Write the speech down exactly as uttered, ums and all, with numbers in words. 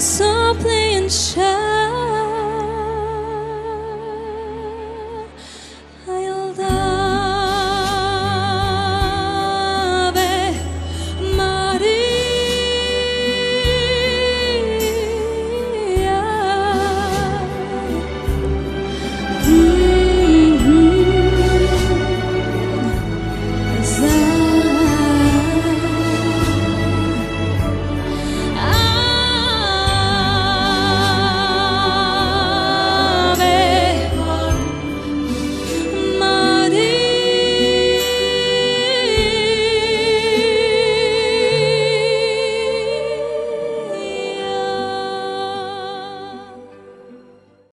Softly and shy.